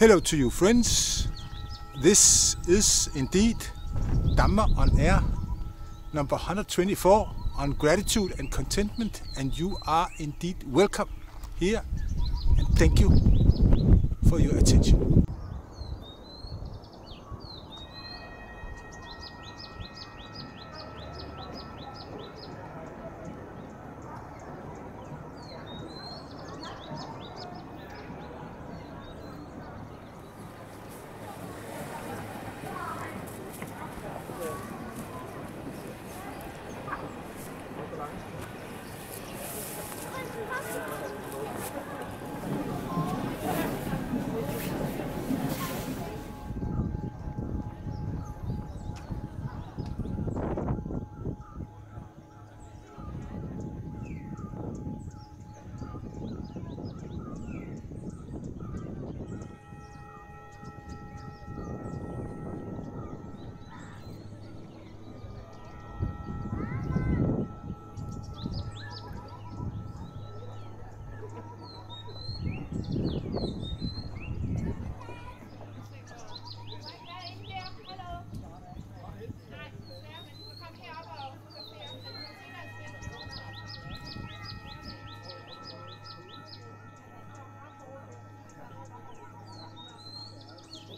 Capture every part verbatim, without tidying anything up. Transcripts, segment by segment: Hello to you, friends. This is indeed Dhamma on Air number one hundred twenty-four on gratitude and contentment, and you are indeed welcome here, and thank you for your attention.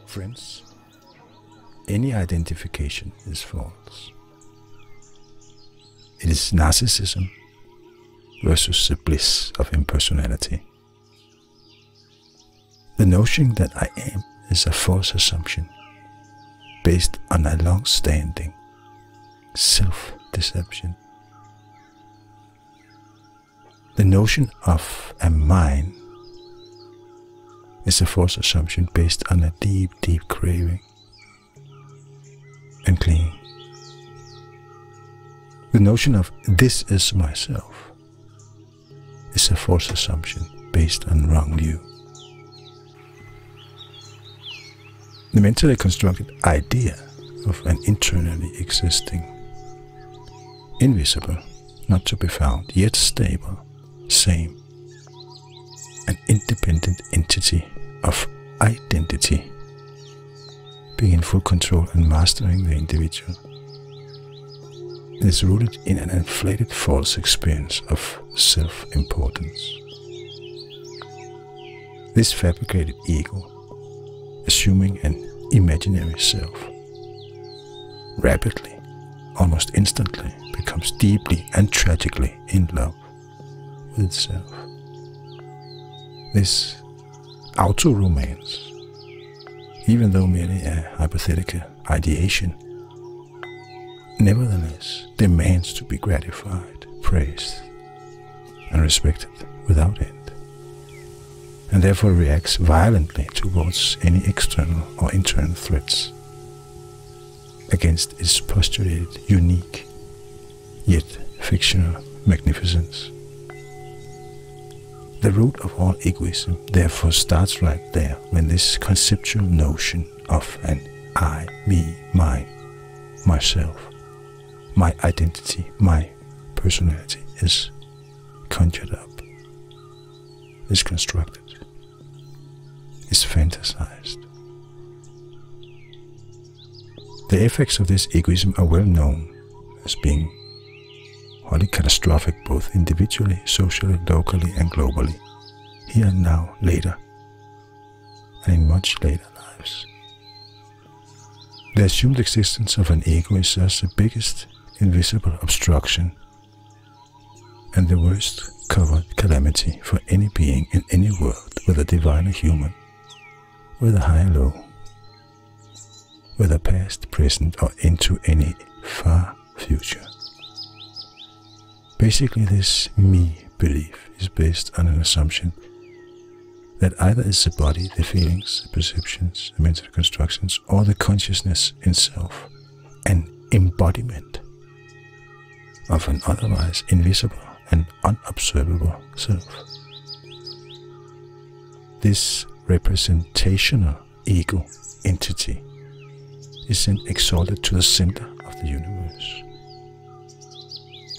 Friends, any identification is false. It is narcissism versus the bliss of impersonality. The notion that I am is a false assumption based on a long-standing self-deception. The notion of a mine is a false assumption based on a deep, deep craving and clinging. The notion of this is myself is a false assumption based on wrong view. The mentally constructed idea of an internally existing, invisible, not to be found, yet stable, same, an independent entity of identity, being in full control and mastering the individual. It is rooted in an inflated false experience of self-importance. This fabricated ego, assuming an imaginary self, rapidly, almost instantly, becomes deeply and tragically in love with itself. This auto-romance, even though merely a hypothetical ideation, nevertheless demands to be gratified, praised and respected without end, and therefore reacts violently towards any external or internal threats against its postulated, unique, yet fictional magnificence. The root of all egoism therefore starts right there, when this conceptual notion of an I, me, mine, myself, my identity, my personality is conjured up, is constructed, is fantasized. The effects of this egoism are well known as being wholly catastrophic, both individually, socially, locally and globally, here and now, later, and in much later lives. The assumed existence of an ego is thus the biggest invisible obstruction and the worst covered calamity for any being in any world, whether divine or human, whether high or low, whether past, present or into any far future. Basically, this me belief is based on an assumption that either is the body, the feelings, the perceptions, the mental constructions, or the consciousness itself, an embodiment of an otherwise invisible and unobservable self. This representational ego entity is then exalted to the center of the universe.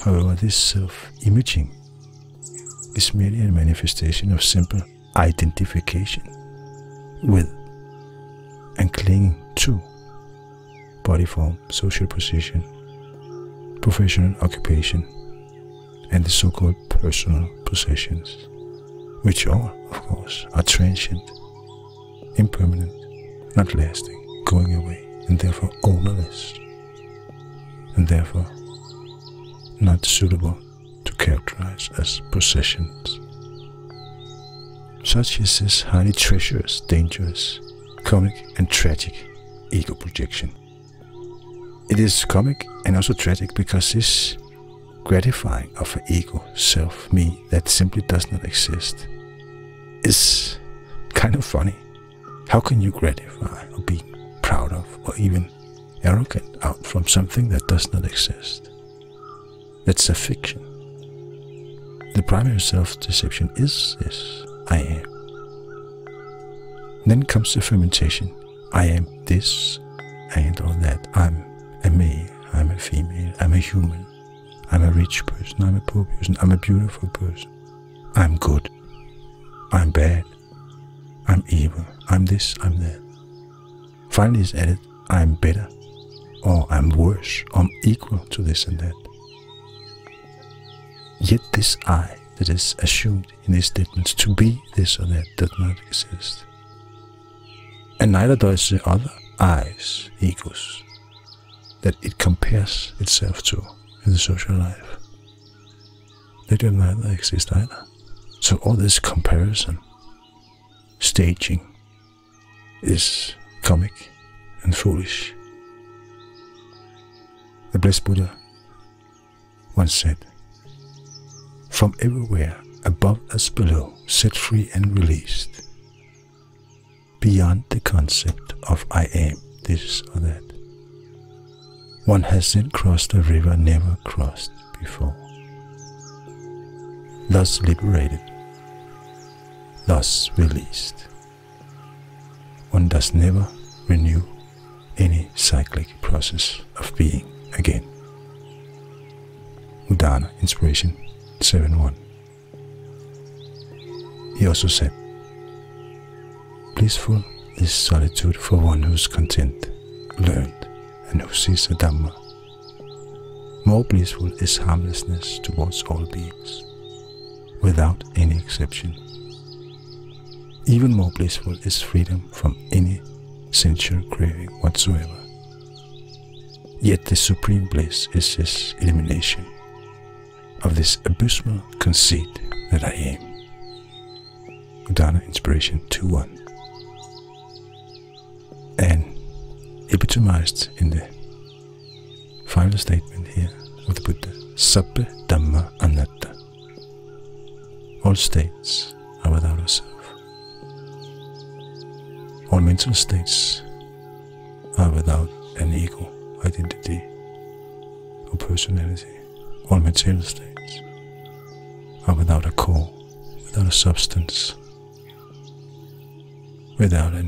However, this self-imaging is merely a manifestation of simple identification with and clinging to body form, social position, professional occupation, and the so-called personal possessions, which all, of course, are transient, impermanent, not lasting, going away, and therefore ownerless, and therefore not suitable to characterize as possessions. Such is this highly treacherous, dangerous, comic and tragic ego projection. It is comic and also tragic because this gratifying of an ego, self, me, that simply does not exist is kind of funny. How can you gratify or be proud of or even arrogant out from something that does not exist? That's a fiction. The primary self-deception is this: I am. Then comes the fermentation. I am this, I am all that. I'm a male, I'm a female, I'm a human, I'm a rich person, I'm a poor person, I'm a beautiful person, I'm good, I'm bad, I'm evil, I'm this, I'm that. Finally it's added, I'm better, or I'm worse, or I'm equal to this and that. Yet this I that is assumed in these statements to be this or that does not exist. And neither does the other I's, egos, that it compares itself to in the social life. They do neither exist either. So all this comparison, staging, is comic and foolish. The Blessed Buddha once said, "From everywhere, above as below, set free and released, beyond the concept of I am this or that, one has then crossed a river never crossed before. Thus liberated, thus released, one does never renew any cyclic process of being again." Udana, Inspiration seven one. He also said, "Blissful is solitude for one who is content, learned, and who sees the Dhamma. More blissful is harmlessness towards all beings, without any exception. Even more blissful is freedom from any sensual craving whatsoever. Yet the supreme bliss is this elimination of this abysmal conceit that I am." Udana, Inspiration two one. And epitomized in the final statement here of the Buddha, "Sabbe Dhamma Anatta." All states are without a self. All mental states are without an ego, identity or personality. All material states are without a core, without a substance, without an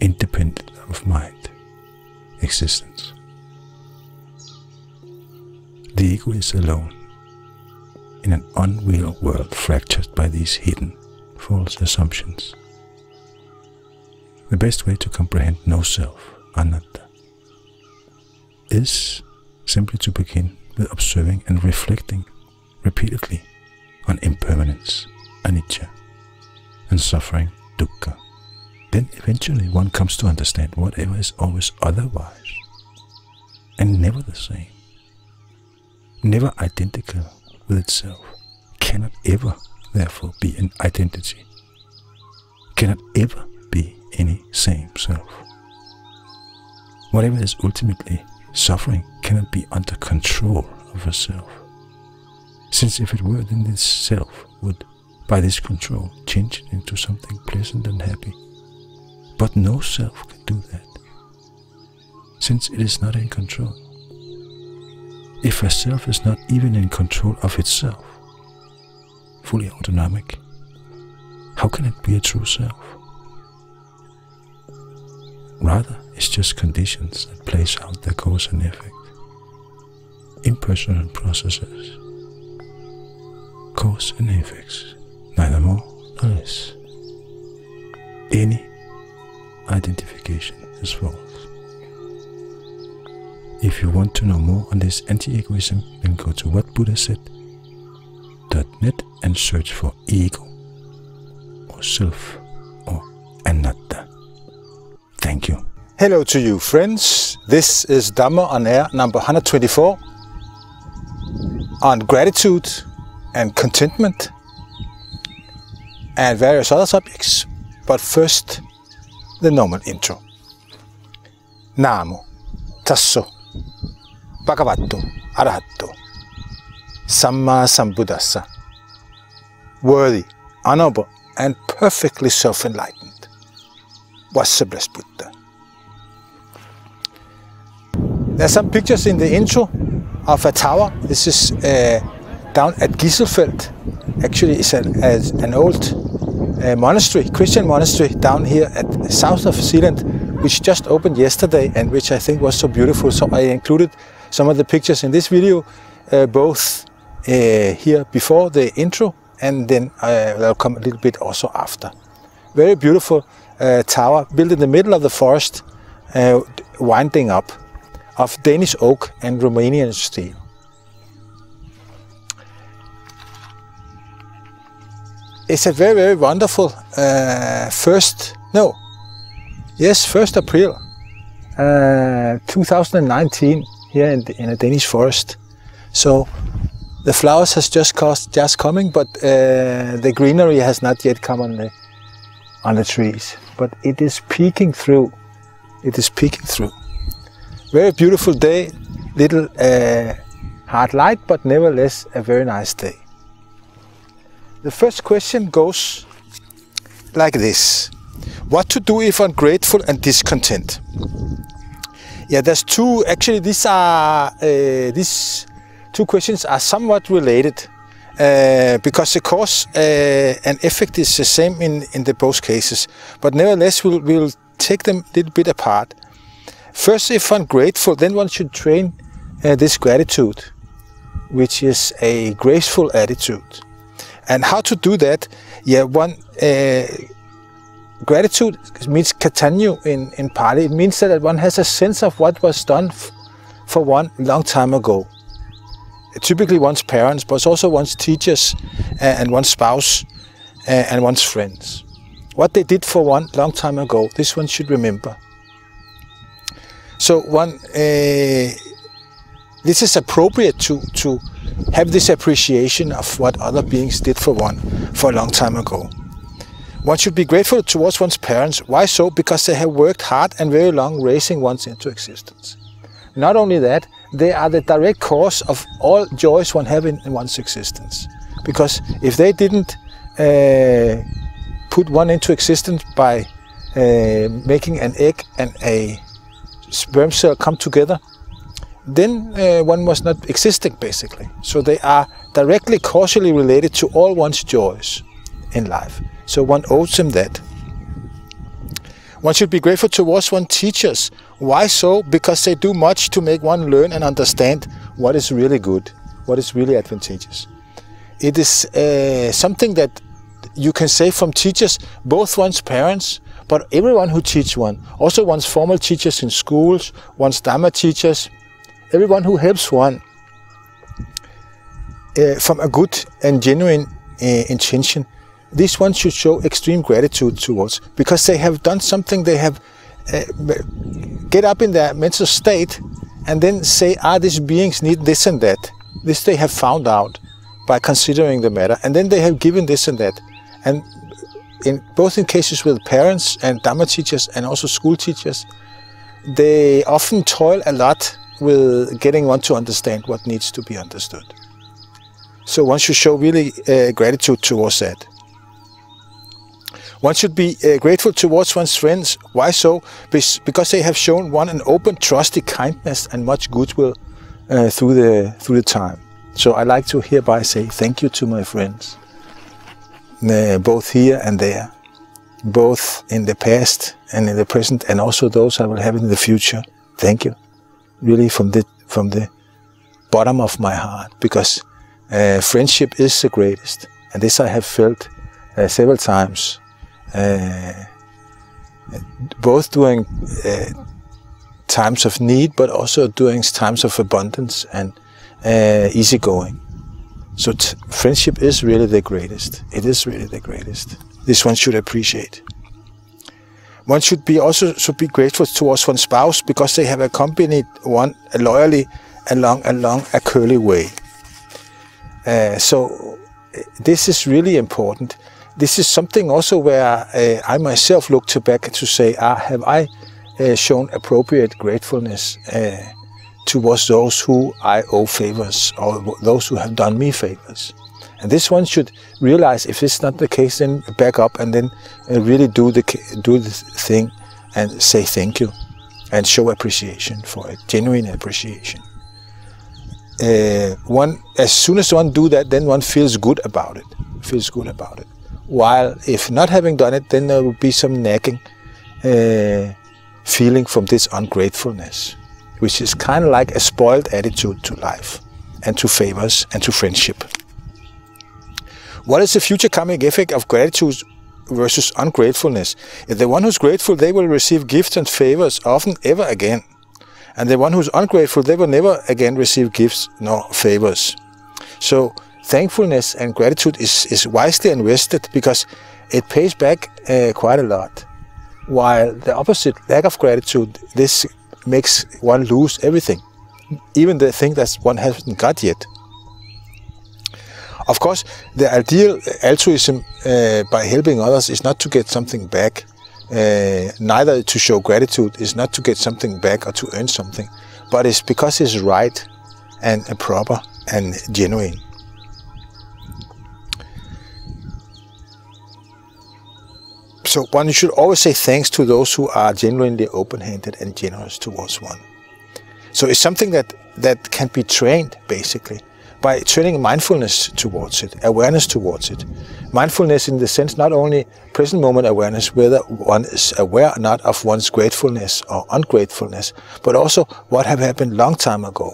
independent of mind existence. The ego is alone in an unreal world fractured by these hidden false assumptions. The best way to comprehend no self, Anatta, is simply to begin with observing and reflecting repeatedly on impermanence, Anicca, and suffering, Dukkha. Then eventually one comes to understand whatever is always otherwise and never the same, never identical with itself, cannot ever therefore be an identity, cannot ever be any same self. Whatever is ultimately suffering cannot be under control of a self, since if it were, then this self would, by this control, change it into something pleasant and happy. But no self can do that, since it is not in control. If a self is not even in control of itself, fully autonomic, how can it be a true self? Rather, it's just conditions that plays out their cause and effect. Impersonal processes. Cause and effects, neither more nor less. Any identification as well. If you want to know more on this anti-egoism, then go to what buddha said dot net and search for ego, or self, or anatta. Thank you. Hello to you, friends. This is Dhamma on Air number one hundred twenty-four on gratitude and contentment and various other subjects, but first the normal intro. Namo Tasso Bhagavato Arahato Samma Sambuddhassa. Worthy, honorable, and perfectly self-enlightened was the blessed Buddha. There are some pictures in the intro of a tower. This is uh, down at Gisselfeld. Actually, it's an, an old uh, monastery, Christian monastery, down here at south of Zealand, which just opened yesterday and which I think was so beautiful. So I included some of the pictures in this video, uh, both uh, here before the intro and then uh, they'll come a little bit also after. Very beautiful uh, tower built in the middle of the forest, uh, winding up, of Danish oak and Romanian steel. It's a very, very wonderful uh, first, no, yes, first April uh, two thousand nineteen here in, the, in a Danish forest. So the flowers has just cost, just coming, but uh, the greenery has not yet come on the, on the trees, but it is peeking through, it is peeking through. Very beautiful day, little uh, hard light, but nevertheless a very nice day. The first question goes like this. What to do if ungrateful and discontent? Yeah, there's two, actually these are, uh, these two questions are somewhat related uh, because the cause uh, and effect is the same in, in the both cases, but nevertheless we'll, we'll take them a little bit apart. First, if ungrateful, then one should train uh, this gratitude, which is a graceful attitude. And how to do that? Yeah, one uh, gratitude means katannu in, in Pali. It means that one has a sense of what was done for one a long time ago. Typically one's parents, but also one's teachers uh, and one's spouse uh, and one's friends. What they did for one a long time ago, this one should remember. So one, uh, this is appropriate to, to have this appreciation of what other beings did for one for a long time ago. One should be grateful towards one's parents. Why so? Because they have worked hard and very long raising ones into existence. Not only that, they are the direct cause of all joys one have in, in one's existence. Because if they didn't uh, put one into existence by uh, making an egg and a sperm cell come together, then uh, one was not existing basically. So they are directly causally related to all one's joys in life. So one owes them that. One should be grateful towards one's teachers. Why so? Because they do much to make one learn and understand what is really good, what is really advantageous. It is uh, something that you can say from teachers, both one's parents, but everyone who teaches one, also one's formal teachers in schools, one's Dhamma teachers, everyone who helps one uh, from a good and genuine uh, intention, this one should show extreme gratitude towards, because they have done something, they have uh, get up in their mental state and then say, ah, these beings need this and that. This they have found out by considering the matter, and then they have given this and that. And in both in cases with parents and Dhamma teachers and also school teachers, they often toil a lot with getting one to understand what needs to be understood. So one should show really uh, gratitude towards that. One should be uh, grateful towards one's friends. Why so? Because they have shown one an open, trusty kindness and much goodwill uh, through the through the time. So I like to hereby say thank you to my friends. Uh, both here and there, both in the past and in the present, and also those I will have in the future. Thank you, really from the from the bottom of my heart, because uh, friendship is the greatest, and this I have felt uh, several times uh, both during uh, times of need, but also during times of abundance and uh, easygoing. So t friendship is really the greatest. It is really the greatest. This one should appreciate. One should be also should be grateful towards one's spouse because they have accompanied one loyally along along a curly way. Uh, so this is really important. This is something also where uh, I myself look to back to say, ah, have I uh, shown appropriate gratefulness uh, towards those who I owe favors or those who have done me favors? And this one should realize if it's not the case, then back up and then uh, really do the do the thing and say thank you and show appreciation for it, genuine appreciation. Uh, one, as soon as one do that, then one feels good about it. Feels good about it. While if not having done it, then there will be some nagging uh, feeling from this ungratefulness, which is kind of like a spoiled attitude to life and to favors and to friendship. What is the future karmic effect of gratitude versus ungratefulness? If the one who's grateful, they will receive gifts and favors often ever again. And the one who's ungrateful, they will never again receive gifts nor favors. So thankfulness and gratitude is, is wisely invested because it pays back uh, quite a lot. While the opposite, lack of gratitude, this makes one lose everything, even the thing that one hasn't got yet. Of course, the ideal altruism uh, by helping others is not to get something back. Uh, neither to show gratitude is not to get something back or to earn something, but it's because it's right and proper and genuine. So one should always say thanks to those who are genuinely open-handed and generous towards one. So it's something that, that can be trained, basically, by turning mindfulness towards it, awareness towards it. Mindfulness in the sense not only present moment awareness, whether one is aware or not of one's gratefulness or ungratefulness, but also what have happened long time ago.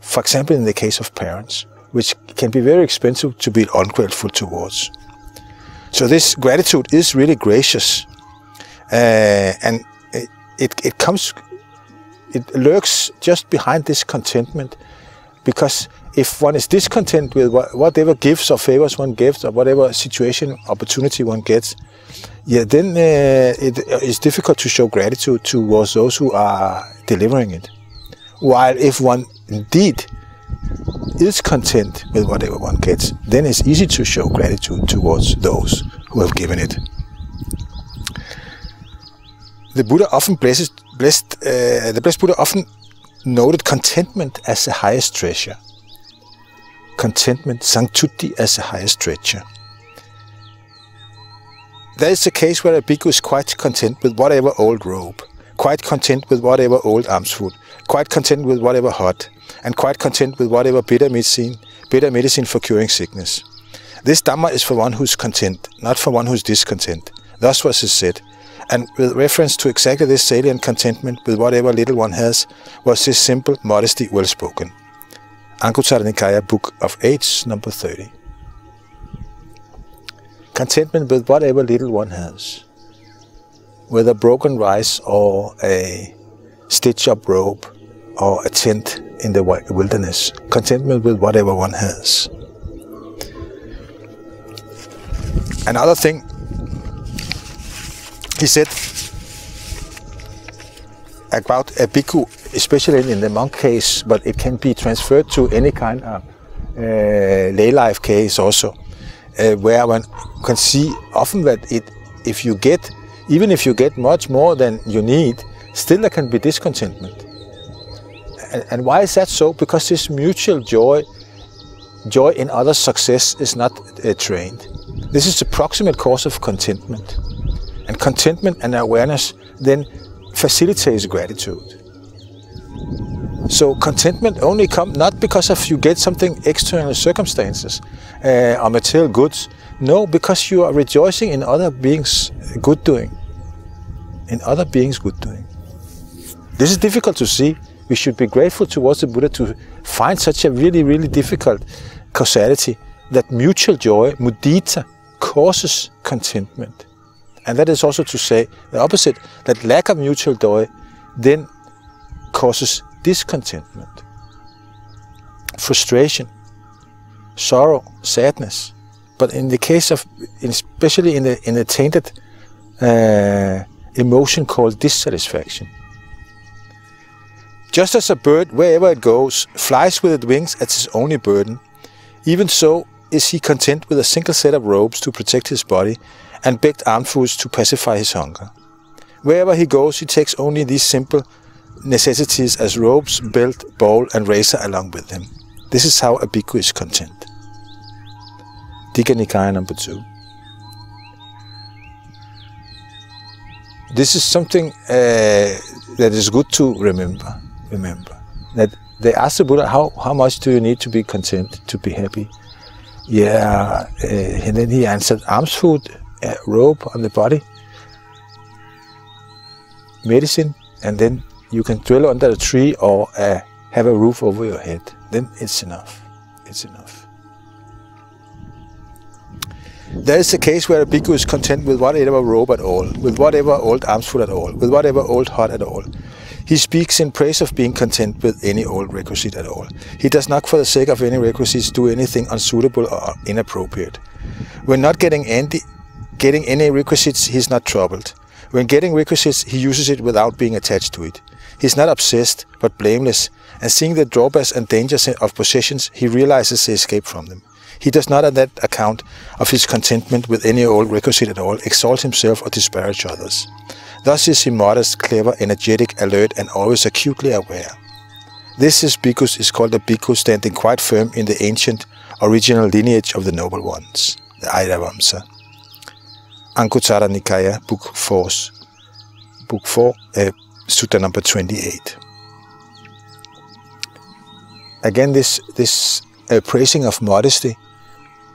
For example, in the case of parents, which can be very expensive to be ungrateful towards. So this gratitude is really gracious, uh, and it, it, it comes, it lurks just behind this contentment, because if one is discontent with whatever gifts or favors one gives or whatever situation, opportunity one gets, yeah, then uh, it is difficult to show gratitude towards those who are delivering it. While if one indeed is content with whatever one gets, then it's easy to show gratitude towards those who have given it. The Buddha often blessed, blessed, uh, the blessed Buddha often noted contentment as the highest treasure. Contentment, Santutthi, as the highest treasure. There is a case where a bhikkhu is quite content with whatever old robe, quite content with whatever old alms food, quite content with whatever hut, and quite content with whatever bitter medicine, bitter medicine for curing sickness. This Dhamma is for one who is content, not for one who is discontent. Thus was it said. And with reference to exactly this salient contentment with whatever little one has, was this simple modesty well spoken. Anguttara Nikaya, Book of Eights, number thirty. Contentment with whatever little one has, whether broken rice or a stitch-up robe or a tent in the wilderness. Contentment with whatever one has. Another thing, he said about a bhikkhu, especially in the monk case, but it can be transferred to any kind of uh, lay life case also, uh, where one can see often that it, if you get, even if you get much more than you need, still there can be discontentment. And, and why is that so? Because this mutual joy, joy in others' success is not uh, trained. This is the proximate cause of contentment. And contentment and awareness then facilitates gratitude. So contentment only comes not because of you get something external circumstances uh, or material goods. No, because you are rejoicing in other beings' good doing. In other beings' good doing. This is difficult to see. We should be grateful towards the Buddha to find such a really, really difficult causality that mutual joy, mudita, causes contentment. And that is also to say the opposite, that lack of mutual joy then causes discontentment, frustration, sorrow, sadness. But in the case of, especially in the, in the tainted uh, emotion called dissatisfaction, just as a bird, wherever it goes, flies with its wings as its only burden, even so is he content with a single set of robes to protect his body and begged armfuls to pacify his hunger. Wherever he goes, he takes only these simple necessities as robes, belt, bowl, and razor along with him. This is how a bhikkhu is content. Diga Nikaya number two. This is something uh, that is good to remember. Remember that they asked the Buddha, how, how much do you need to be content, to be happy? Yeah, uh, and then he answered, arms, food, uh, robe on the body, medicine, and then you can dwell under a tree or uh, have a roof over your head. Then it's enough. It's enough. There is a case where a bhikkhu is content with whatever robe at all, with whatever old armsful at all, with whatever old hut at all. He speaks in praise of being content with any old requisite at all. He does not for the sake of any requisites do anything unsuitable or inappropriate. When not getting any, getting any requisites, he is not troubled. When getting requisites, he uses it without being attached to it. He is not obsessed, but blameless, and seeing the drawbacks and dangers of possessions, he realizes the escape from them. He does not, on that account of his contentment with any old requisite at all, exalt himself or disparage others. Thus is he modest, clever, energetic, alert, and always acutely aware. This is bhikkhu is called a bhikkhu standing quite firm in the ancient, original lineage of the Noble Ones, the Iravamsa. Anguttara Nikaya, Book four, Book four uh, Sutta number twenty-eight. Again, this, this uh, praising of modesty,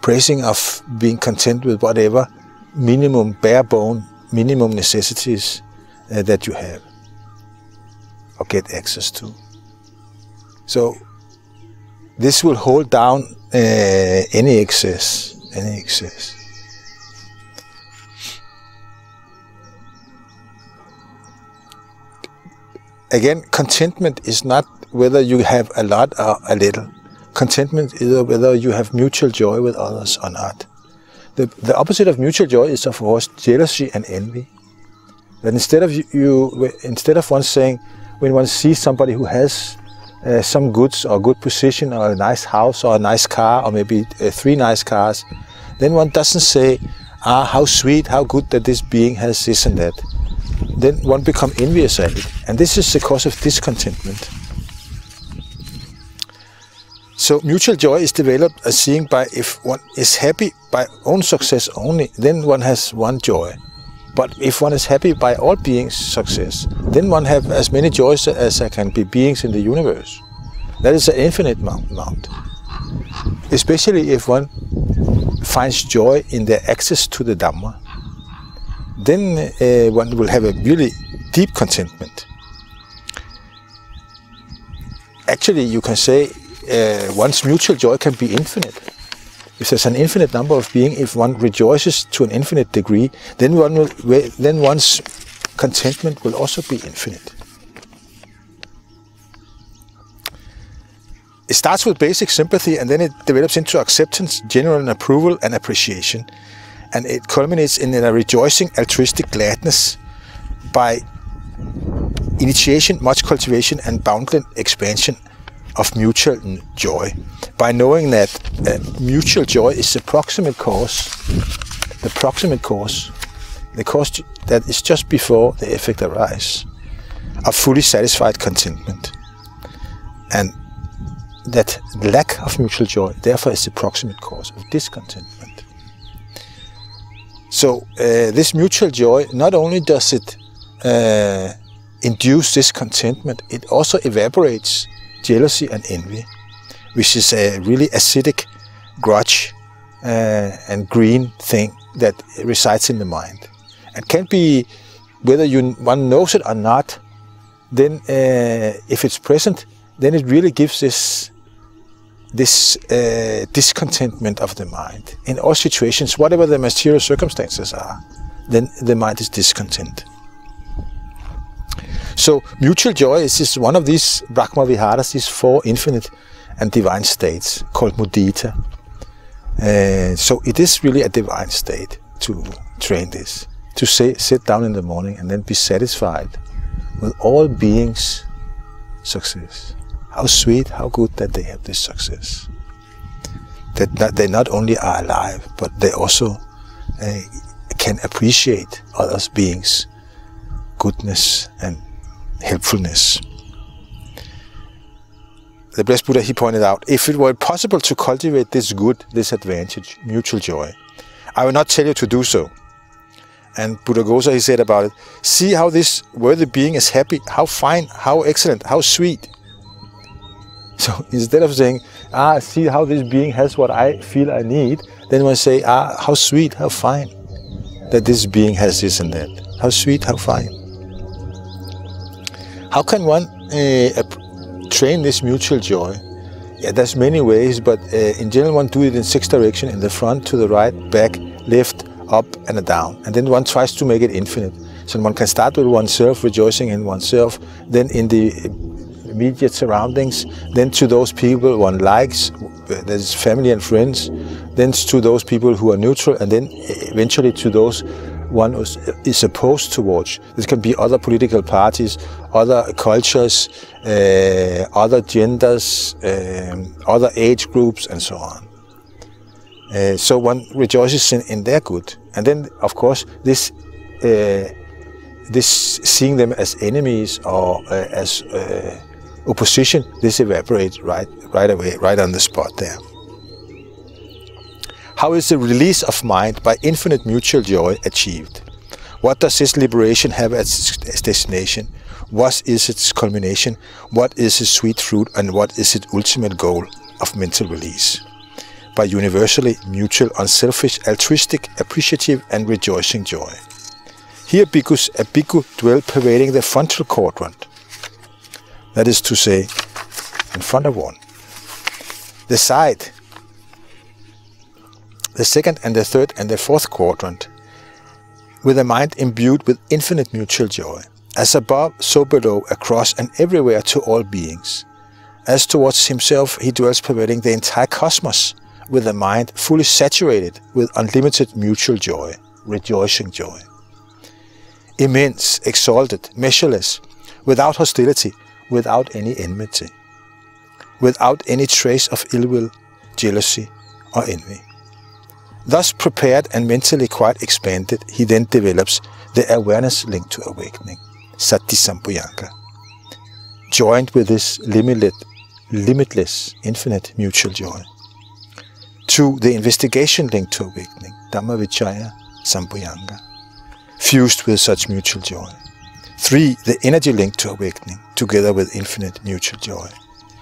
praising of being content with whatever minimum, bare bone, minimum necessities uh, that you have or get access to. So this will hold down uh, any excess, any excess. Again, contentment is not whether you have a lot or a little. Contentment is whether you have mutual joy with others or not. The, the opposite of mutual joy is, of course, jealousy and envy. That instead of you, you instead of one saying, when one sees somebody who has uh, some goods or a good position or a nice house or a nice car or maybe uh, three nice cars, then one doesn't say, ah, how sweet, how good that this being has this and that. Then one becomes envious at it, and this is the cause of discontentment. So mutual joy is developed as seeing by if one is happy by own success only, then one has one joy. But if one is happy by all beings' success, then one has as many joys as there can be beings in the universe. That is an infinite amount. Especially if one finds joy in their access to the Dhamma, then uh, one will have a really deep contentment. Actually, you can say uh, one's mutual joy can be infinite. If there's an infinite number of beings, if one rejoices to an infinite degree, then, one will, then one's contentment will also be infinite. It starts with basic sympathy, and then it develops into acceptance, general approval, and appreciation. And it culminates in a rejoicing, altruistic gladness by initiation, much cultivation, and boundless expansion of mutual joy. By knowing that uh, mutual joy is the proximate cause, the proximate cause, the cause that is just before the effect arises, of fully satisfied contentment. And that lack of mutual joy, therefore, is the proximate cause of discontentment. So uh, this mutual joy, not only does it uh, induce discontentment, it also evaporates jealousy and envy, which is a really acidic grudge uh, and green thing that resides in the mind. It can be, whether you, one knows it or not, then uh, if it's present, then it really gives this this uh, discontentment of the mind in all situations, whatever the material circumstances are. then the mind is discontent. So mutual joy is just one of these Brahma Viharas, these four infinite and divine states called Mudita. Uh, so it is really a divine state to train this, to say, sit down in the morning and then be satisfied with all beings' success. How sweet, how good that they have this success. That, that they not only are alive, but they also uh, can appreciate other beings' goodness and helpfulness. The Blessed Buddha, he pointed out, if it were possible to cultivate this good, this advantage, mutual joy, I will not tell you to do so. And Buddha Gosa, he said about it, see how this worthy being is happy, how fine, how excellent, how sweet. So instead of saying, ah, see how this being has what I feel I need, then we say, ah, how sweet, how fine that this being has this and that. How sweet, how fine. How can one uh, train this mutual joy? Yeah, there's many ways, but uh, in general one do it in six directions, in the front, to the right, back, left, up and down. And then one tries to make it infinite. So one can start with oneself, rejoicing in oneself, then in the immediate surroundings, then to those people one likes, there's family and friends, then to those people who are neutral, and then eventually to those one is opposed to watch. This can be other political parties, other cultures, uh, other genders, um, other age groups, and so on. Uh, so one rejoices in, in their good. And then, of course, this, uh, this seeing them as enemies or uh, as uh, opposition, this evaporates right, right away, right on the spot there. How is the release of mind by infinite mutual joy achieved? What does this liberation have as its destination? What is its culmination? What is its sweet fruit? And what is its ultimate goal of mental release? By universally mutual, unselfish, altruistic, appreciative and rejoicing joy. Here bhikkhus, a bhikkhu dwell pervading the frontal quadrant, that is to say, in front of one, the side, the second and the third and the fourth quadrant, with a mind imbued with infinite mutual joy, as above, so below, across and everywhere to all beings. As towards himself, he dwells pervading the entire cosmos, with a mind fully saturated with unlimited mutual joy, rejoicing joy. Immense, exalted, measureless, without hostility, without any enmity, without any trace of ill will, jealousy or envy. Thus prepared and mentally quite expanded, he then develops the awareness linked to awakening, Sati Sampuyanga, joined with this limitless, limitless, infinite mutual joy. To the investigation linked to awakening, Dhamma Vichaya Sampuyanga, fused with such mutual joy. Three, the energy linked to awakening, together with infinite mutual joy.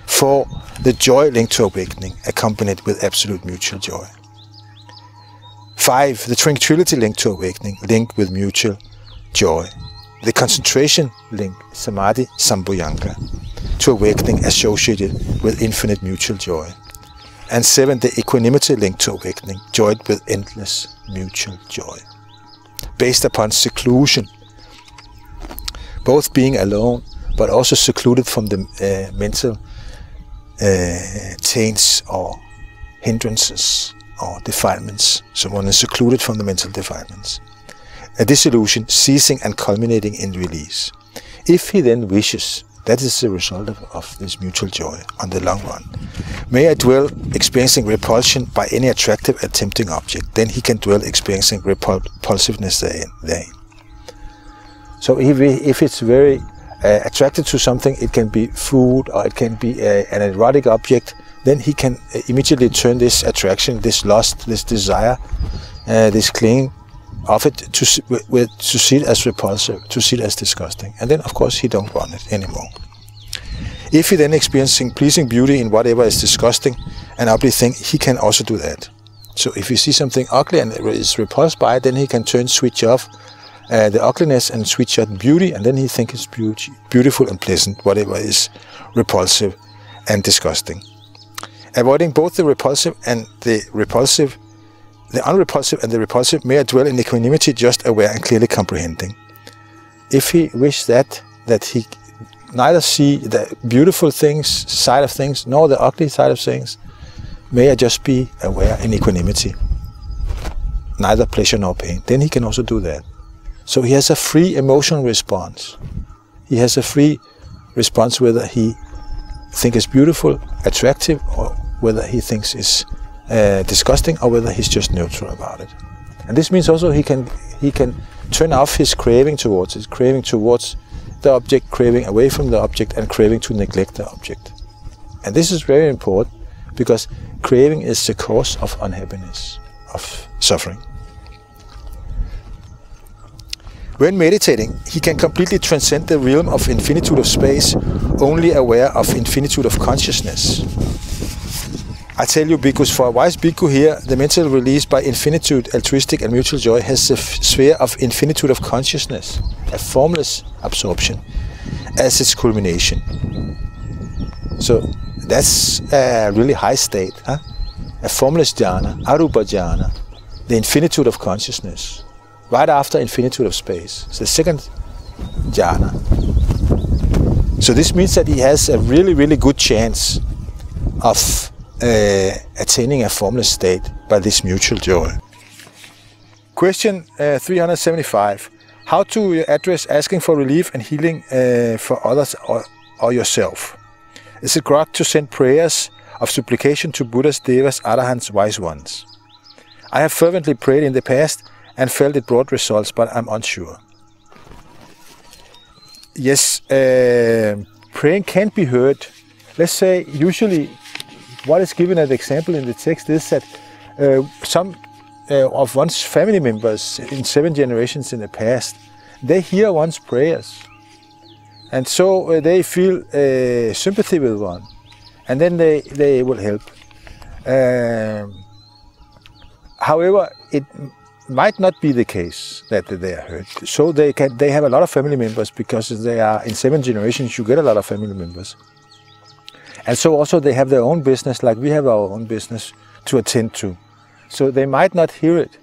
Four, the joy linked to awakening, accompanied with absolute mutual joy. Five, the tranquility linked to awakening, linked with mutual joy. The concentration link, Samadhi Sambhuyanga, to awakening associated with infinite mutual joy. And seven, the equanimity linked to awakening, joined with endless mutual joy. Based upon seclusion, both being alone, but also secluded from the uh, mental uh, taints or hindrances or defilements. So one is secluded from the mental defilements. A dissolution, ceasing and culminating in release. If he then wishes, that is the result of, of this mutual joy on the long run. May I dwell experiencing repulsion by any attractive and tempting object, then he can dwell experiencing repulsiveness therein. therein. So if, if it's very uh, attracted to something, it can be food or it can be a, an erotic object, then he can immediately turn this attraction, this lust, this desire, uh, this clinging of it to, with, to see it as repulsive, to see it as disgusting. And then, of course, he don't want it anymore. If he then experiencing pleasing beauty in whatever is disgusting and ugly thing, he can also do that. So if he sees something ugly and is repulsed by it, then he can turn, switch off uh, the ugliness and switch out beauty, and then he thinks it's beauty, beautiful and pleasant, whatever is repulsive and disgusting. Avoiding both the repulsive and the repulsive The unrepulsive and the repulsive may dwell in equanimity, just aware and clearly comprehending. If he wish that, that he neither see the beautiful things, side of things, nor the ugly side of things, may I just be aware in equanimity, neither pleasure nor pain. Then he can also do that. So he has a free emotional response. He has a free response whether he thinks it's beautiful, attractive, or whether he thinks it's uh, disgusting, or whether he's just neutral about it. And this means also he can he can turn off his craving towards his craving towards the object, craving away from the object, and craving to neglect the object. And this is very important, because craving is the cause of unhappiness, of suffering. When meditating, he can completely transcend the realm of infinitude of space, only aware of infinitude of consciousness. I tell you, bhikkhus, for a wise bhikkhu here, the mental release by infinitude, altruistic and mutual joy, has the sphere of infinitude of consciousness, a formless absorption, as its culmination. So that's a really high state, huh? A formless jhana, arupa jhana, the infinitude of consciousness, right after infinitude of space. It's the second jhana. So this means that he has a really, really good chance of uh, attaining a formless state by this mutual joy. Question uh, three hundred seventy-five. How to address asking for relief and healing uh, for others or, or yourself? Is it correct to send prayers of supplication to Buddhas, Devas, Arahants, Wise Ones? I have fervently prayed in the past and felt it brought results, but I'm unsure. Yes, uh, praying can be heard. Let's say usually what is given as example in the text is that uh, some uh, of one's family members in seven generations in the past, they hear one's prayers. And so uh, they feel uh, sympathy with one, and then they, they will help. Um, however, it might not be the case that they are heard. So they, can, they have a lot of family members, because they are in seven generations, you get a lot of family members. And so also they have their own business, like we have our own business to attend to. So they might not hear it.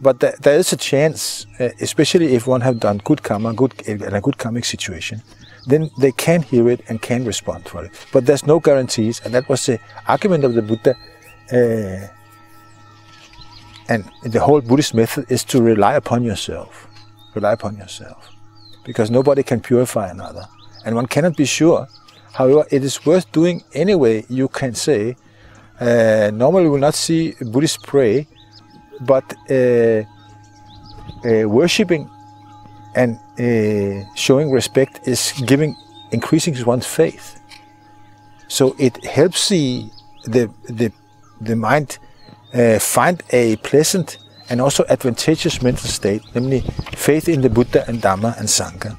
But th there is a chance, uh, especially if one have done good karma, good, in a good karmic situation, then they can hear it and can respond for it. But there's no guarantees, and that was the argument of the Buddha. Uh, and the whole Buddhist method is to rely upon yourself, rely upon yourself, because nobody can purify another, and one cannot be sure. However, it is worth doing anyway. You can say, uh, normally we will not see Buddhists pray, but uh, uh, worshipping and uh, showing respect is giving, increasing one's faith. So it helps the the the, the mind uh, find a pleasant and also advantageous mental state, namely faith in the Buddha and Dhamma and Sangha.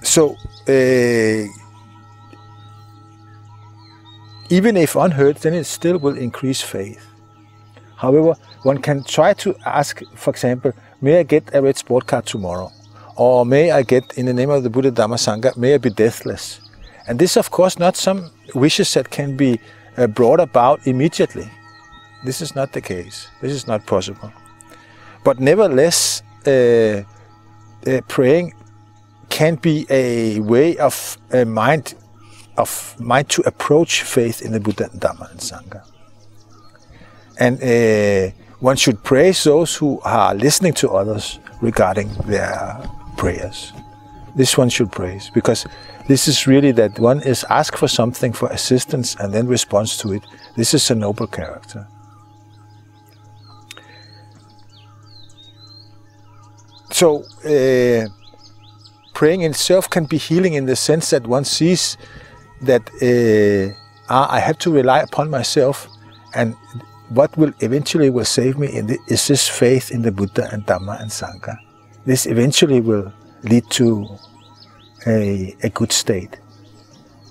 So uh, even if unheard, then it still will increase faith. However, one can try to ask, for example, may I get a red sport car tomorrow? Or may I get, in the name of the Buddha, Dhamma, Sangha, may I be deathless? And this, of course, not some wishes that can be uh, brought about immediately. This is not the case. This is not possible. But nevertheless, uh, uh, praying can be a way of uh, mind of mind to approach faith in the Buddha, Dhamma and Sangha. And uh, one should praise those who are listening to others regarding their prayers. This one should praise, because this is really that one is asked for something, for assistance, and then responds to it. This is a noble character. So uh, praying in itself can be healing, in the sense that one sees that uh, I have to rely upon myself, and what will eventually will save me in the, is this faith in the Buddha and Dhamma and Sangha. This eventually will lead to a, a good state,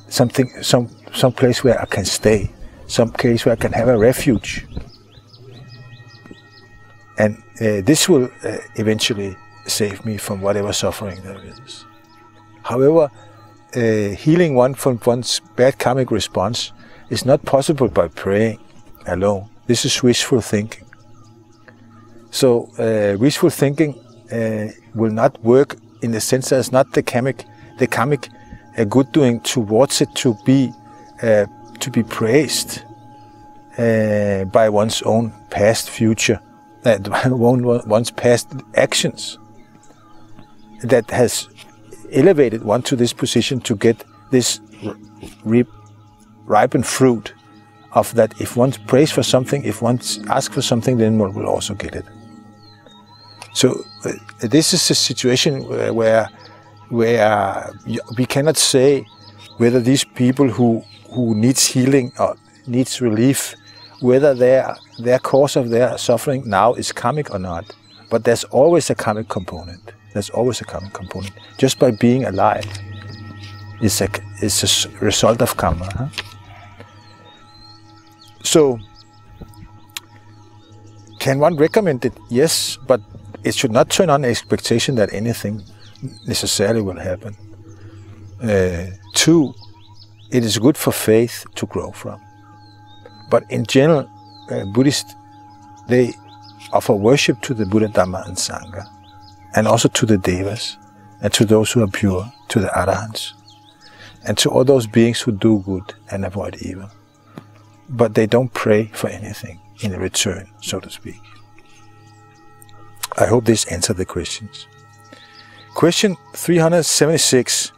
something, some, some place where I can stay, some place where I can have a refuge. And uh, this will uh, eventually save me from whatever suffering there is. However, Uh, healing one from one's bad karmic response is not possible by praying. alone. This is wishful thinking. So uh, wishful thinking uh, will not work in the sense that it's not the karmic, the karmic uh, good doing towards it to be uh, to be praised uh, by one's own past future, uh, one's past actions that has elevated one to this position to get this reap, ripened fruit of that. If one prays for something, if one asks for something, then one will also get it. So uh, this is a situation where where we cannot say whether these people who who needs healing or needs relief, whether their their cause of their suffering now is karmic or not. But there's always a karmic component. There's always a karmic component. Just by being alive is a, is a result of karma. Huh? So, can one recommend it? Yes, but it should not turn on the expectation that anything necessarily will happen. Uh, two, it is good for faith to grow from. But in general, uh, Buddhists, they offer worship to the Buddha, Dhamma and Sangha, and also to the devas, and to those who are pure, to the arahants, and to all those beings who do good and avoid evil. But they don't pray for anything in return, so to speak. I hope this answered the questions. Question three hundred seventy-six.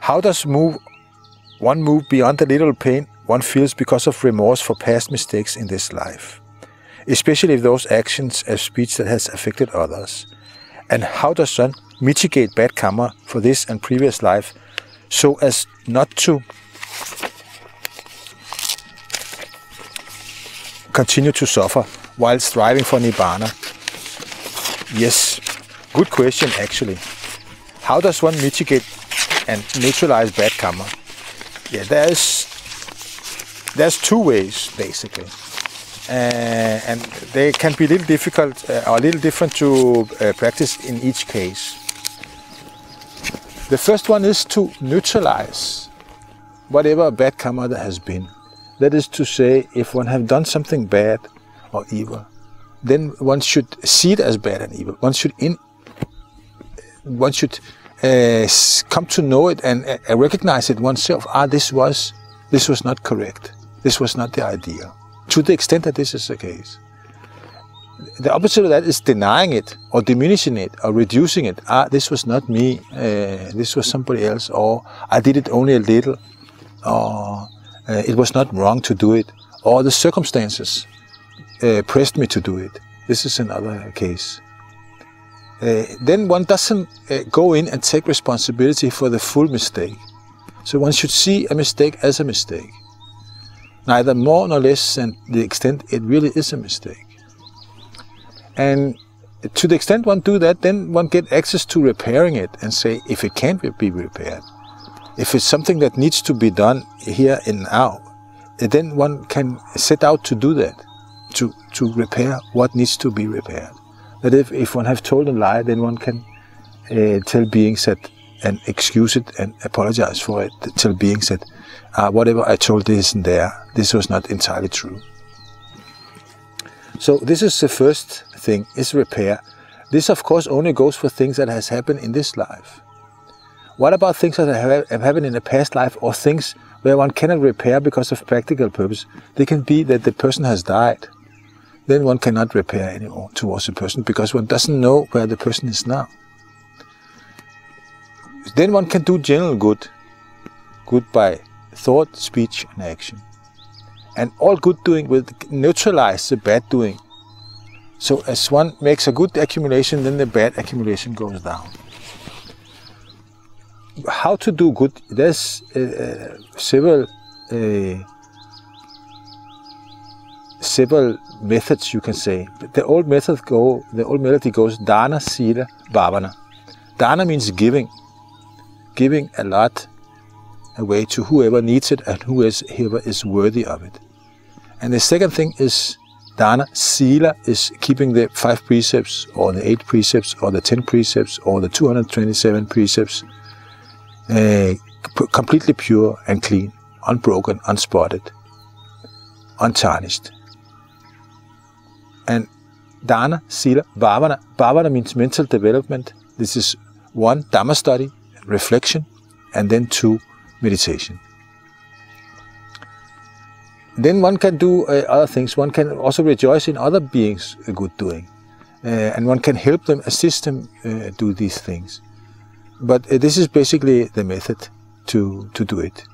How does move one move beyond the little pain one feels because of remorse for past mistakes in this life, especially if those actions or speech that has affected others? And how does one mitigate bad karma for this and previous life so as not to continue to suffer while striving for Nibbana? Yes, good question actually. How does one mitigate and neutralize bad karma? Yeah, there's there's two ways basically, uh, and they can be a little difficult uh, or a little different to uh, practice in each case. The first one is to neutralize whatever bad karma there has been. That is to say, if one has done something bad or evil, then one should see it as bad and evil. One should in, one should uh, come to know it and uh, recognize it oneself. Ah, this was this was not correct. This was not the idea. To the extent that this is the case, the opposite of that is denying it or diminishing it or reducing it. Ah, this was not me. Uh, this was somebody else. Or I did it only a little. Or Uh, it was not wrong to do it, or the circumstances uh, pressed me to do it. This is another case. Uh, then one doesn't uh, go in and take responsibility for the full mistake. So one should see a mistake as a mistake, neither more nor less than the extent it really is a mistake. And to the extent one do that, then one get access to repairing it and say, if it can't be repaired, if it's something that needs to be done here and now, then one can set out to do that, to, to repair what needs to be repaired. That if, if one has told a lie, then one can uh, tell beings that, and excuse it and apologize for it, tell beings that uh, whatever I told isn't there, this was not entirely true. So this is the first thing, is repair. This of course only goes for things that has happened in this life. What about things that have happened in a past life or things where one cannot repair because of practical purpose? They can be that the person has died. Then one cannot repair anymore towards the person because one doesn't know where the person is now. Then one can do general good. Good by thought, speech and action. And all good doing will neutralize the bad doing. So as one makes a good accumulation, then the bad accumulation goes down. How to do good? There's uh, several uh, several methods you can say. The old method go. The old melody goes dana, sila, bhavana. Dana means giving, giving a lot away to whoever needs it and whoever is worthy of it. And the second thing is dana. Sila is keeping the five precepts, or the eight precepts, or the ten precepts, or the two hundred twenty-seven precepts. Uh, completely pure and clean, unbroken, unspotted, untarnished. and dana, sila, bhavana. Bhavana means mental development. This is one, Dhamma study, reflection, and then two, meditation. Then one can do uh, other things. One can also rejoice in other beings' good doing. Uh, and one can help them, assist them, uh, do these things. But uh, this is basically the method to, to do it.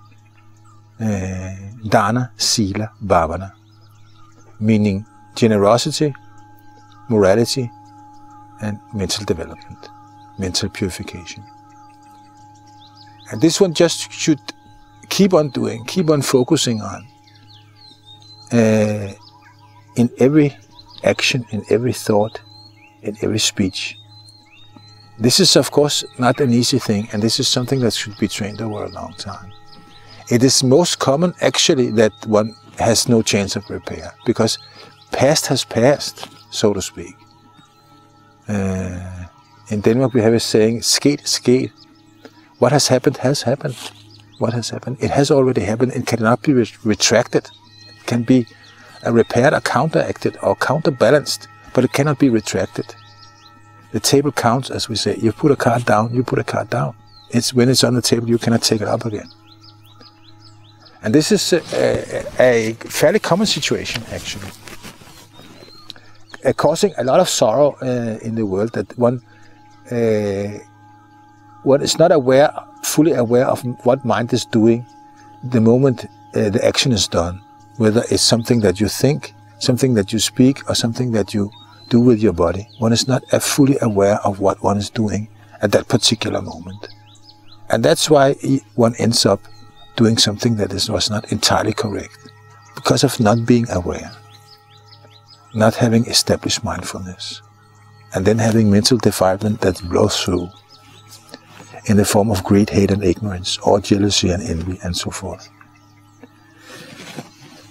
Uh, dana, sila, bhavana. Meaning generosity, morality, and mental development, mental purification. And this one just should keep on doing, keep on focusing on. Uh, in every action, in every thought, in every speech. This is, of course, not an easy thing, and this is something that should be trained over a long time. It is most common, actually, that one has no chance of repair, because past has passed, so to speak. Uh, in Denmark, we have a saying, sket, sket. What has happened has happened. What has happened? It has already happened. It cannot be ret- retracted. Can be repaired or counteracted or counterbalanced, but it cannot be retracted. The table counts, as we say. You put a card down, you put a card down. It's when it's on the table, you cannot take it up again. And this is a, a, a fairly common situation, actually, uh, causing a lot of sorrow uh, in the world, that one uh, one is not aware, fully aware of what mind is doing the moment uh, the action is done. Whether it's something that you think, something that you speak, or something that you do with your body. One is not fully aware of what one is doing at that particular moment. And that's why one ends up doing something that is, was not entirely correct, because of not being aware, not having established mindfulness, and then having mental defilement that blows through in the form of greed, hate, and ignorance, or jealousy and envy, and so forth.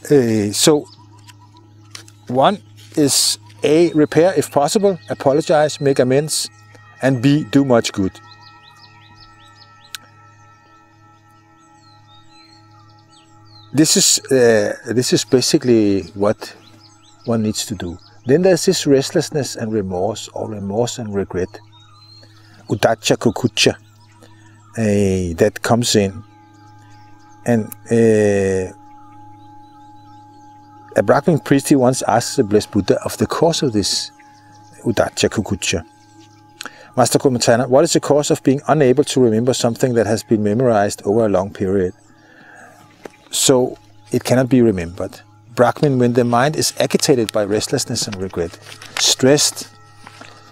Uh, so, one is A, repair if possible, apologize, make amends, and B, do much good. This is uh, this is basically what one needs to do. Then there's this restlessness and remorse, or remorse and regret, uddhacca kukucha, uh, that comes in, and. Uh, A Brahmin priest, he once asked the Blessed Buddha of the cause of this uddhacca kukucha. Master Kumatana, what is the cause of being unable to remember something that has been memorized over a long period, so it cannot be remembered? Brahmin, when the mind is agitated by restlessness and regret, stressed,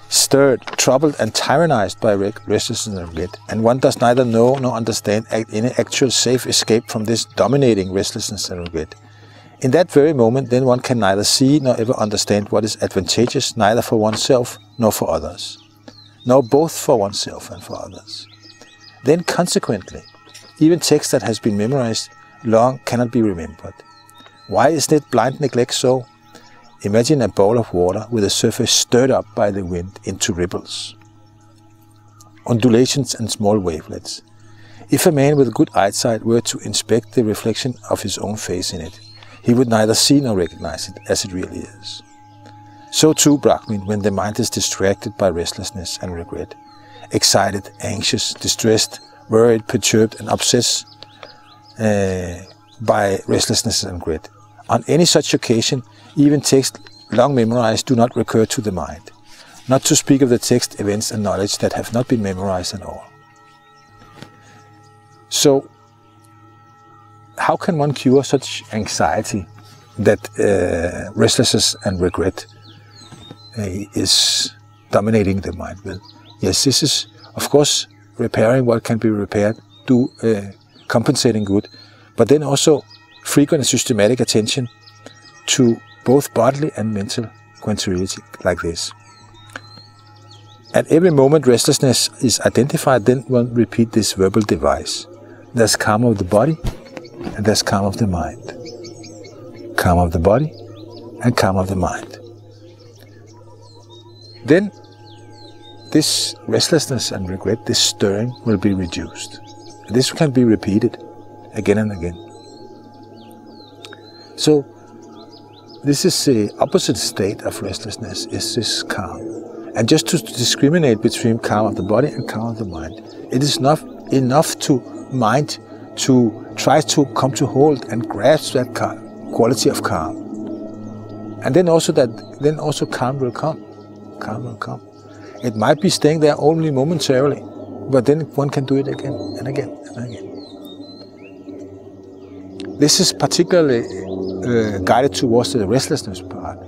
stirred, troubled, and tyrannized by restlessness and regret, and one does neither know nor understand any actual safe escape from this dominating restlessness and regret. In that very moment, then one can neither see nor ever understand what is advantageous, neither for oneself nor for others, nor both for oneself and for others. Then consequently, even text that has been memorized long cannot be remembered. Why is it blind neglect so? Imagine a bowl of water with a surface stirred up by the wind into ripples, ondulations and small wavelets. If a man with good eyesight were to inspect the reflection of his own face in it, he would neither see nor recognize it as it really is. So too, Brahmin, when the mind is distracted by restlessness and regret, excited, anxious, distressed, worried, perturbed, and obsessed uh, by restlessness and regret. On any such occasion, even texts long memorized do not recur to the mind, not to speak of the text, events, and knowledge that have not been memorized at all. So, how can one cure such anxiety that uh, restlessness and regret uh, is dominating the mind with? Yes, this is, of course, repairing what can be repaired, do uh, compensating good, but then also frequent and systematic attention to both bodily and mental quintessentiality like this. At every moment restlessness is identified, then one repeat this verbal device. There's karma of the body, and there's calm of the mind. Calm of the body and calm of the mind. Then this restlessness and regret, this stirring, will be reduced. This can be repeated again and again. So This is the opposite state of restlessness, is this calm. And just to discriminate between calm of the body and calm of the mind, it is not enough to mind to try to come to hold and grasp that quality of calm. And then also that, then also calm will come. Calm will come. It might be staying there only momentarily, but then one can do it again and again and again. This is particularly uh, guided towards the restlessness part.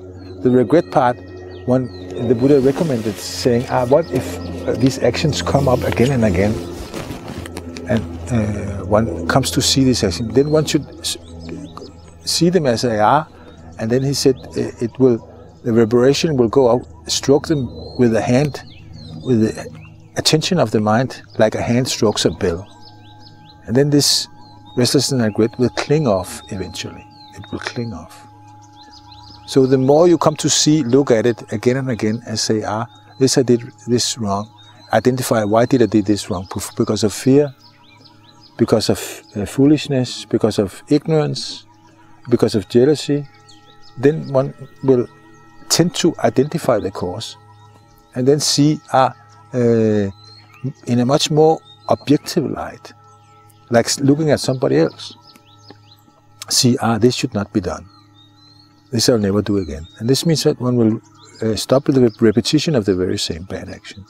The regret part, one, the Buddha recommended saying, ah, what if uh, these actions come up again and again, and uh, one comes to see these actions, then one should see them as they are, and then he said uh, it will, the reverberation will go out, stroke them with a hand, with the attention of the mind, like a hand strokes a bell. And then this restlessness and regret will cling off eventually. It will cling off. So the more you come to see, look at it again and again and say, ah, this I did this wrong. Identify, why did I do this wrong? Because of fear, because of uh, foolishness, because of ignorance, because of jealousy. Then one will tend to identify the cause and then see ah, uh, in a much more objective light, like looking at somebody else. See, ah, this should not be done. This I'll never do again. And this means that one will uh, stop the repetition of the very same bad action.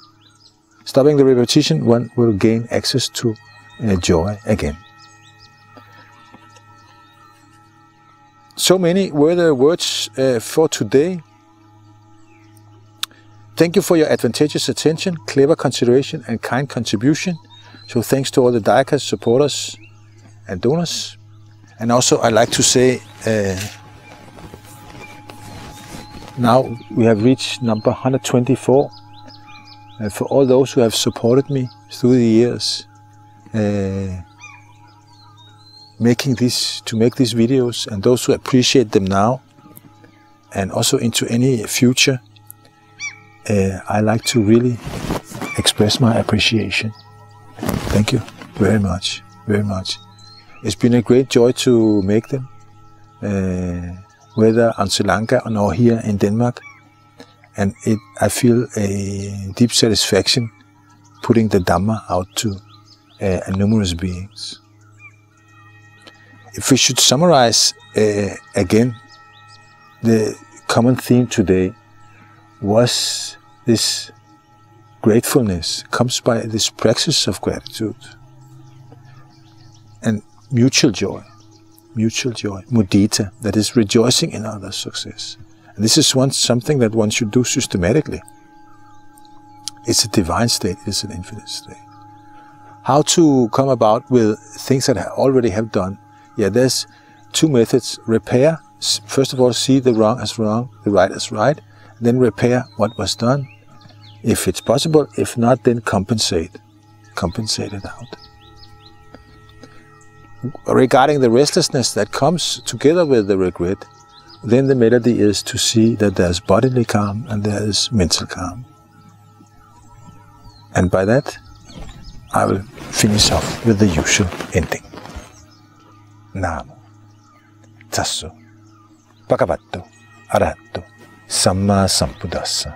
Stopping the repetition, one will gain access to uh, joy again. So many were the words uh, for today. Thank you for your advantageous attention, clever consideration and kind contribution. So thanks to all the Dayakas, supporters and donors. And also I'd like to say, uh, now we have reached number one hundred twenty-four. Uh, for all those who have supported me through the years, uh, making these, to make these videos, and those who appreciate them now, and also into any future, uh, I like to really express my appreciation. Thank you very much, very much. It's been a great joy to make them, uh, whether on Sri Lanka or here in Denmark. And it, I feel a deep satisfaction putting the Dhamma out to uh, numerous beings. If we should summarize uh, again, the common theme today was this gratefulness comes by this practice of gratitude and mutual joy, mutual joy, mudita, that is rejoicing in others' success. And this is one, something that one should do systematically. It's a divine state, it's an infinite state. How to come about with things that I already have done? Yeah, there's two methods. Repair, first of all, see the wrong as wrong, the right as right, and then repair what was done, if it's possible. If not, then compensate, compensate it out. Regarding the restlessness that comes together with the regret, then the melody is to see that there's bodily calm and there is mental calm. And by that, I will finish off with the usual ending. Namo Tasso Bhagavato Arahato Samma Sambuddhassa.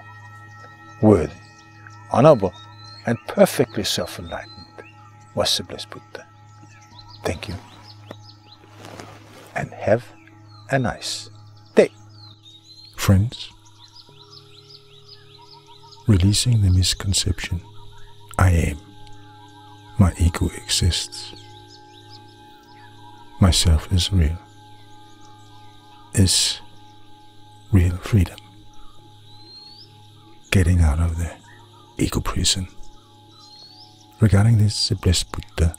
Worthy, honorable, and perfectly self-enlightened was the Blessed Buddha. Thank you, and have a nice day. Friends, releasing the misconception, I am, my ego exists, myself is real, is real freedom. Getting out of the ego prison. Regarding this, the Blessed Buddha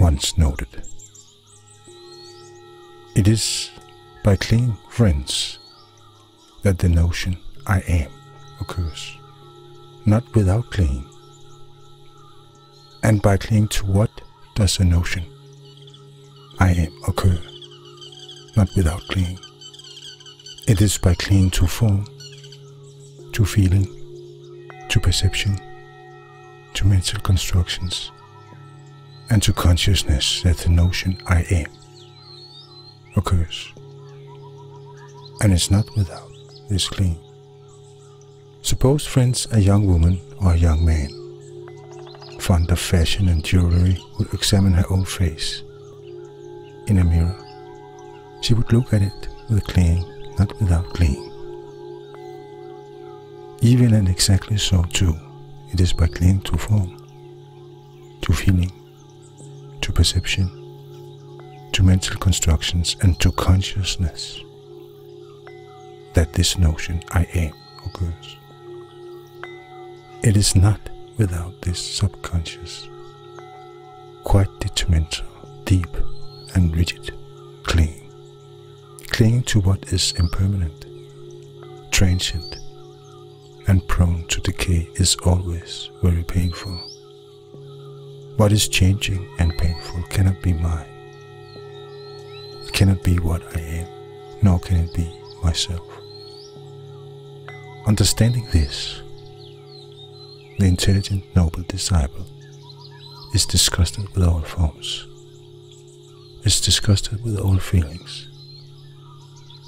once noted, it is by clinging, friends, that the notion I am occurs, not without clinging. And by clinging to what does the notion I am occur, not without clinging. It is by clinging to form, to feeling, to perception, to mental constructions, and to consciousness that the notion I am occurs. and is not without, it is clean. Suppose, friends, a young woman or a young man, fond of fashion and jewelry, would examine her own face in a mirror. She would look at it with clean, not without clean. Even and exactly so too, it is by clinging to form, to feeling, to perception, to mental constructions and to consciousness that this notion I am occurs. It is not without this subconscious, quite detrimental, deep and rigid clinging, clinging to what is impermanent, transient, and prone to decay is always very painful. What is changing and painful cannot be mine. It cannot be what I am, nor can it be myself. Understanding this, the intelligent noble disciple is disgusted with all forms, is disgusted with all feelings,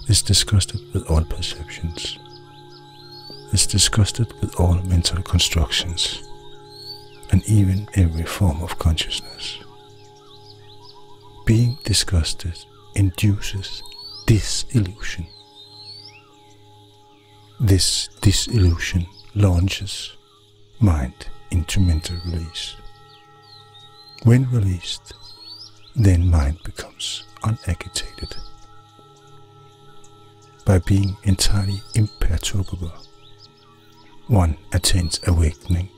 is disgusted with all perceptions, is disgusted with all mental constructions, and even every form of consciousness. Being disgusted induces disillusion. This disillusion launches mind into mental release. When released, then mind becomes unagitated. By being entirely imperturbable, one attains awakening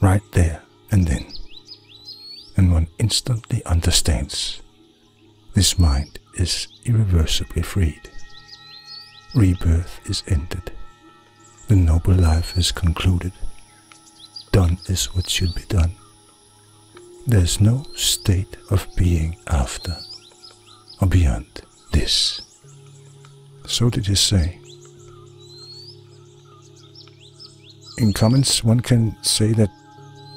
right there and then, and one instantly understands this mind is irreversibly freed. Rebirth is ended. The noble life is concluded. Done is what should be done. There is no state of being after or beyond this. So did he say. In comments, one can say that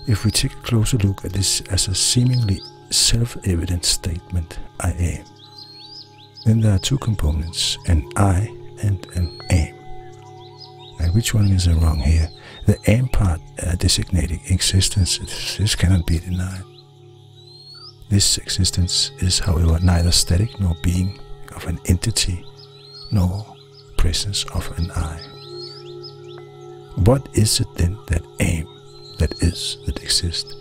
if we take a closer look at this as a seemingly self-evident statement, I am, then there are two components, an I and an am. And which one is wrong here? The am part uh, designating existence. This cannot be denied. This existence is, however, neither static nor being of an entity, nor presence of an I. What is it then that am, that is, that exists?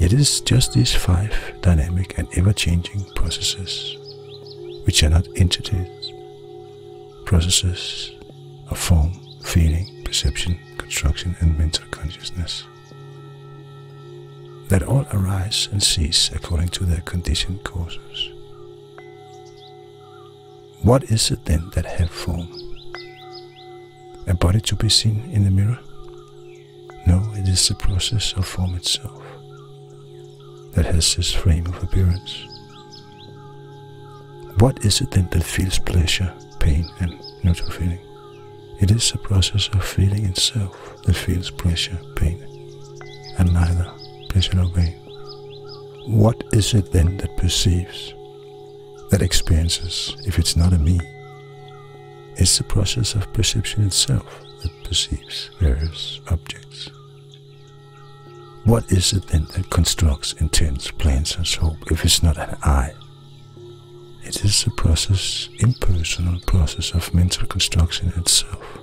It is just these five dynamic and ever-changing processes, which are not entities, processes of form, feeling, perception, construction and mental consciousness, that all arise and cease according to their conditioned causes. What is it then that have form? A body to be seen in the mirror? No, it is the process of form itself that has this frame of appearance. What is it then that feels pleasure, pain and neutral feeling? It is the process of feeling itself that feels pleasure, pain and neither pleasure nor pain. What is it then that perceives, that experiences, if it's not a me? It's the process of perception itself that perceives various objects. What is it then that constructs, intends, plans and so, if it's not an I? It is the process, impersonal process of mental construction itself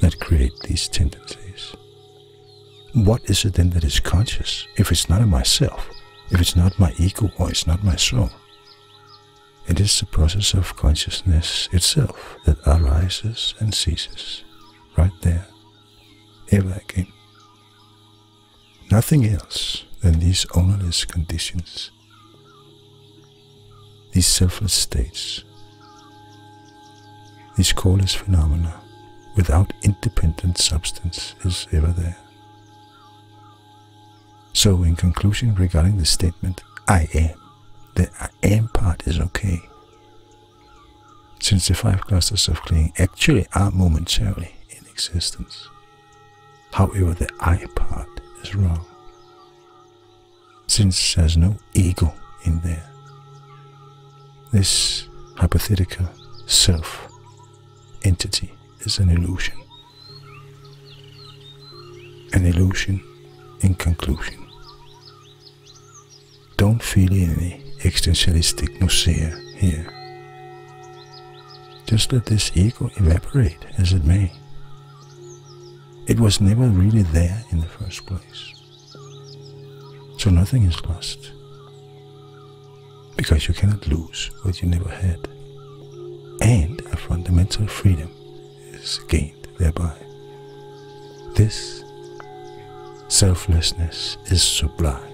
that creates these tendencies. What is it then that is conscious, if it's not a myself, if it's not my ego or it's not my soul? It is the process of consciousness itself that arises and ceases, right there, ever again. Nothing else than these ownerless conditions, these selfless states, these causeless phenomena, without independent substance is ever there. So in conclusion regarding the statement, I am, the I am part is okay, since the five clusters of clinging actually are momentarily in existence. However, the I part is wrong, since there's no ego in there. This hypothetical self entity is an illusion. An illusion in conclusion. Don't feel any existentialistic nausea here. Just let this ego evaporate as it may. It was never really there in the first place. So nothing is lost. Because you cannot lose what you never had. And a fundamental freedom is gained thereby. This selflessness is sublime.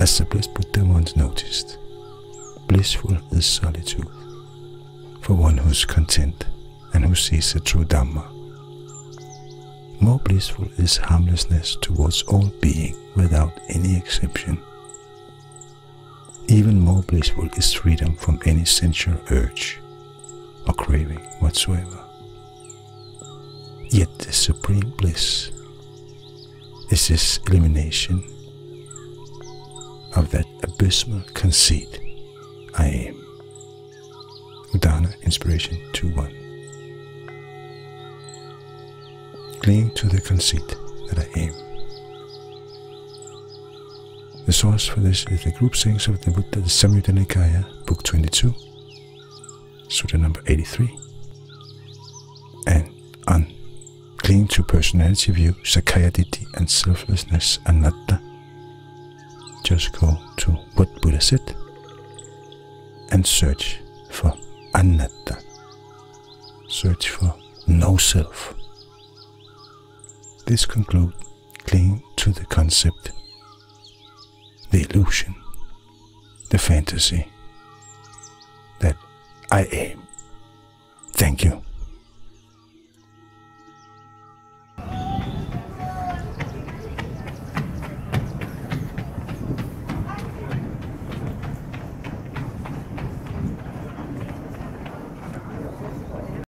As the blessed Buddha once noticed, blissful is solitude for one who is content and who sees the true Dhamma. More blissful is harmlessness towards all being without any exception. Even more blissful is freedom from any sensual urge or craving whatsoever. Yet the supreme bliss is this elimination of that abysmal conceit, I am. Udana Inspiration two one. Cling to the conceit that I am. The source for this is the group sayings of the Buddha, the Samyutta Nikaya, Book twenty-two, Sutta number eighty-three, and on Cling to Personality View, Sakayaditi and Selflessness, Anatta. Just go to What-Buddha-Said and search for Anatta. Search for no self. This concludes clinging to the concept, the illusion, the fantasy that I am.